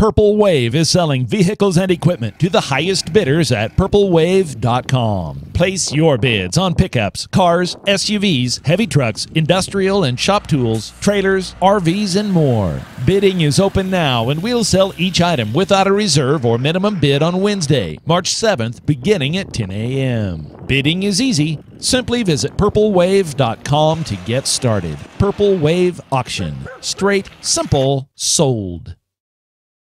Purple Wave is selling vehicles and equipment to the highest bidders at purplewave.com. Place your bids on pickups, cars, SUVs, heavy trucks, industrial and shop tools, trailers, RVs, and more. Bidding is open now, and we'll sell each item without a reserve or minimum bid on Wednesday, March 7th, beginning at 10 a.m. Bidding is easy. Simply visit purplewave.com to get started. Purple Wave Auction. Straight, simple, sold.